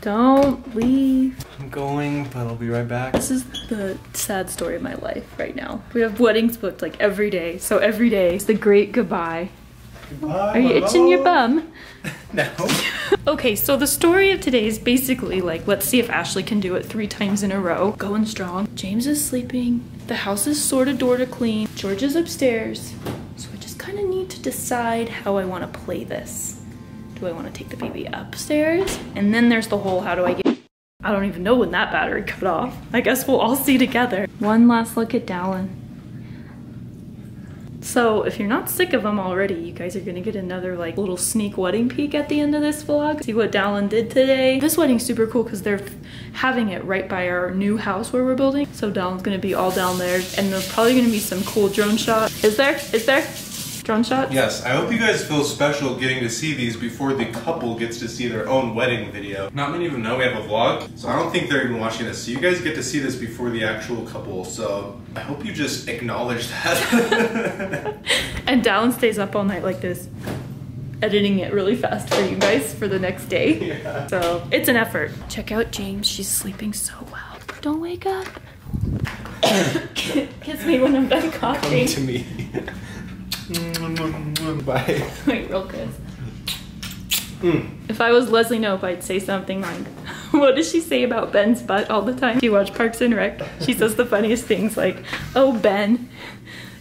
Don't leave. I'm going, but I'll be right back. This is the sad story of my life right now. We have weddings booked like every day. So every day is the great goodbye. Goodbye. Are you itching your bum? No. Okay, so the story of today is basically like, let's see if Ashley can do it 3 times in a row. Going strong. James is sleeping. The house is sort of door to clean. George is upstairs. So I just kind of need to decide how I want to play this. Do I want to take the baby upstairs? And then there's the whole, how do I get... I don't even know when that battery cut off. I guess we'll all see together. One last look at Dallin. So if you're not sick of him already, you guys are gonna get another like little sneak wedding peek at the end of this vlog. See what Dallin did today. This wedding's super cool because they're having it right by our new house where we're building. So Dallin's gonna be all down there and there's probably gonna be some cool drone shots. Is there? Is there? Drone shot? Yes, I hope you guys feel special getting to see these before the couple gets to see their own wedding video. Not many of them know we have a vlog, so I don't think they're even watching this. So you guys get to see this before the actual couple, so I hope you just acknowledge that. And Dallin stays up all night like this, editing it really fast for you guys for the next day. Yeah. So it's an effort. Check out James, she's sleeping so well. Don't wake up. Kiss me when I'm done coughing. Come to me. Bye. Wait, real good. If I was Leslie Knope, I'd say something like, what does she say about Ben's butt all the time? If you watch Parks and Rec, she says the funniest things like, oh Ben,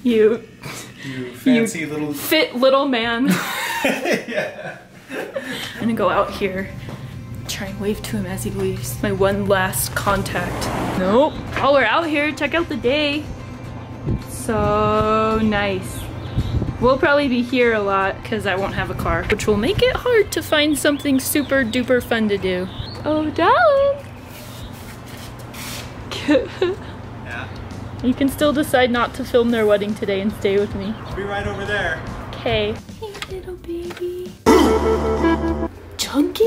you fancy little fit little man. Yeah. I'm gonna go out here, try and wave to him as he leaves. My one last contact. Nope. Oh, we're out here, check out the day. So nice. We'll probably be here a lot because I won't have a car, which will make it hard to find something super duper fun to do. Oh, Dallin! Yeah? You can still decide not to film their wedding today and stay with me. I'll be right over there. Okay. Hey, little baby. Chunky?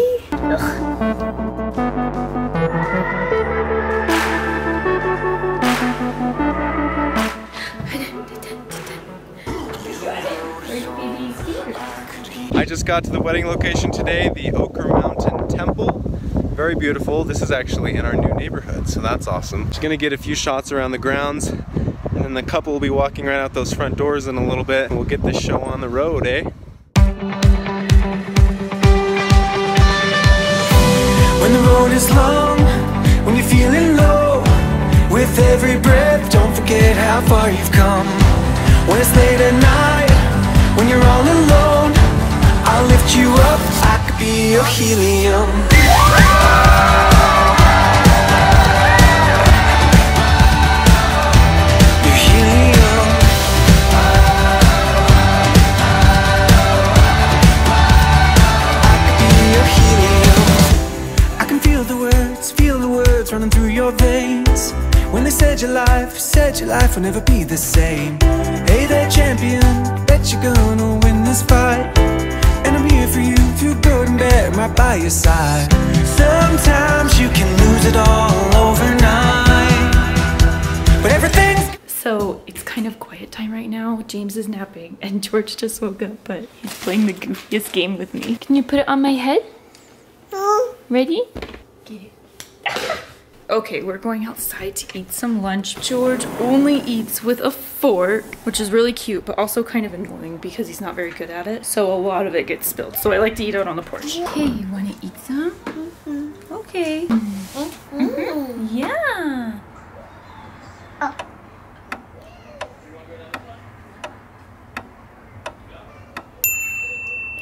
I just got to the wedding location today, the Ochre Mountain Temple. Very beautiful. This is actually in our new neighborhood, so that's awesome. Just gonna get a few shots around the grounds, and then the couple will be walking right out those front doors in a little bit, and we'll get this show on the road, eh? When the road is long, when you're feeling low, with every breath, don't forget how far you've come. When it's late at night, when you're all alone, I'll lift you up, I could be your helium. Your helium. I could be your helium. I can feel the words running through your veins. When they said your life will never be the same. Hey there champion, bet you're gonna win this fight. I'm here for you through good and bad, right by your side. Sometimes you can lose it all overnight, but everything's... So it's kind of quiet time right now. James is napping and George just woke up, but he's playing the goofiest game with me. Can you put it on my head? No. Ready? Get it. Okay, we're going outside to eat some lunch. George only eats with a fork, which is really cute, but also kind of annoying because he's not very good at it. So a lot of it gets spilled. So I like to eat out on the porch. Hey, you want to eat some? Mm-hmm. Okay. Mm-hmm. Mm-hmm. Yeah. Oh.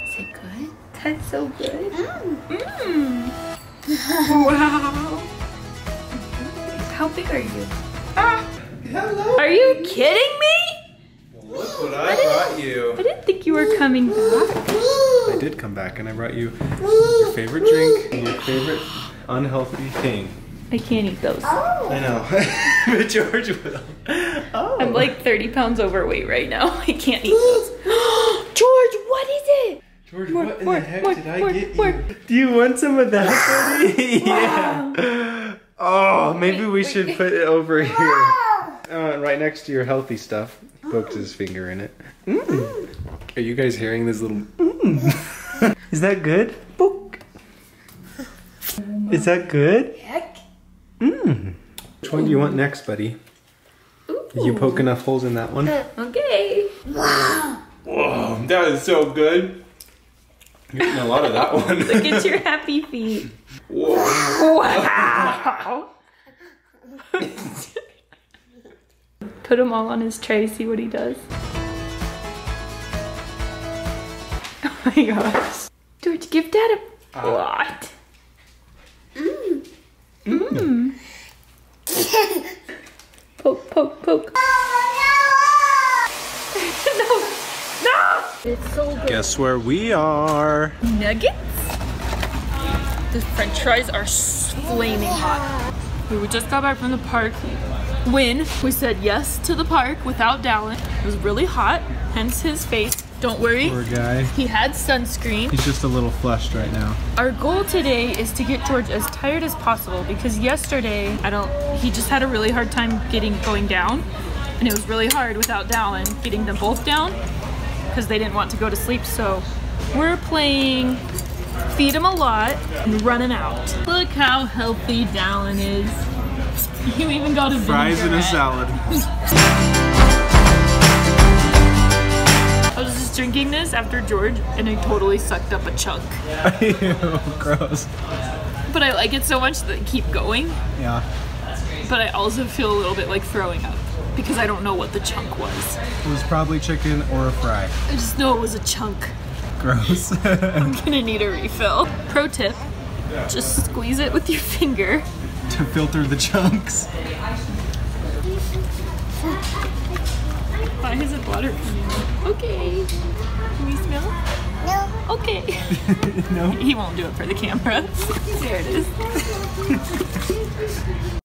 Is it good? That's so good. Mm. Mm. Wow. How big are you? Ah! Hello! Are you kidding me? Well, look what I brought you. I didn't think you were coming back. I did come back and I brought you your favorite drink and your favorite unhealthy thing. I can't eat those. Oh. I know. But George will. Oh. I'm like 30 pounds overweight right now. I can't eat those. George, what is it? George, more, what in the heck did I get you? Do you want some of that, buddy? Wow. Yeah. Oh, maybe we should put it over here. Right next to your healthy stuff. He poked his finger in it. Mm. Are you guys hearing this little... Mm. Is that good? Book. Oh Is that good? Heck. Mmm. Which one do you want next, buddy? Ooh. Did you poke enough holes in that one? Okay. Wow. Whoa, that is so good. You're getting a lot of that one. Look at your happy feet. Whoa. Wow. Put them all on his tray, see what he does. Oh my gosh. George, give Dad a what? Mmm. Mmm. Poke, poke, poke. No, no! It's so good. Guess where we are? Nuggets? The french fries are flaming hot. We just got back from the park when we said yes to the park without Dallin. It was really hot, hence his face. Don't worry, poor guy. He had sunscreen. He's just a little flushed right now. Our goal today is to get George as tired as possible because yesterday, he just had a really hard time going down, and it was really hard without Dallin getting them both down because they didn't want to go to sleep. So we're playing feed him a lot and run him out. Look how healthy Dallin is. You even got his fries and a salad. I was just drinking this after George and I totally sucked up a chunk. Ew, gross. But I like it so much that I keep going. Yeah. But I also feel a little bit like throwing up because I don't know what the chunk was. It was probably chicken or a fry. I just know it was a chunk. Gross. I'm gonna need a refill. Pro tip, just squeeze it with your finger. To filter the chunks. Why is it water coming out? Okay. Can we smell? No. Okay. No. He won't do it for the camera. There it is.